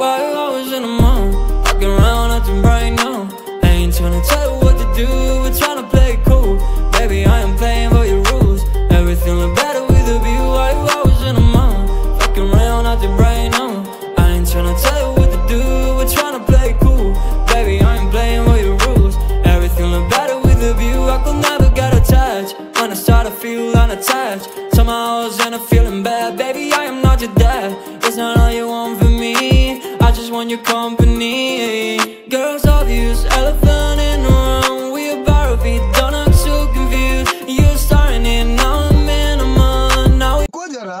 Why always in the mood? Fucking around acting right now. I ain't tryna tell you what to do, we're tryna play it cool. Baby, I am playing by your rules. Everything look better with a view. Why you always in the mood? Fucking around acting right now. I ain't tryna tell you what to do, we're tryna play it cool. Baby, I am playing by your rules. Everything look better with a view. I could never get attached. When I start to feel unattached, somehow I was in a feeling bad. Baby, I am not your dad. It's not all you want for me, I just want your company. Girls, obvious, elephant in the room. We a bar of it, don't look so confused. You're starting it, now I'm in a month. Now को जरा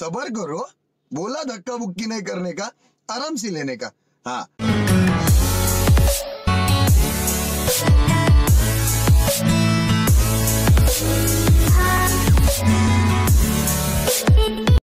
सबर करो, बोला धक्का बुक्की नहीं करने का, आराम से लेने का, हाँ.